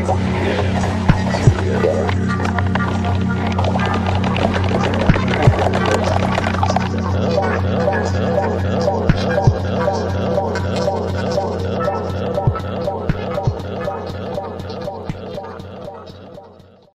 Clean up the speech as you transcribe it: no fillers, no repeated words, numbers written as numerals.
So,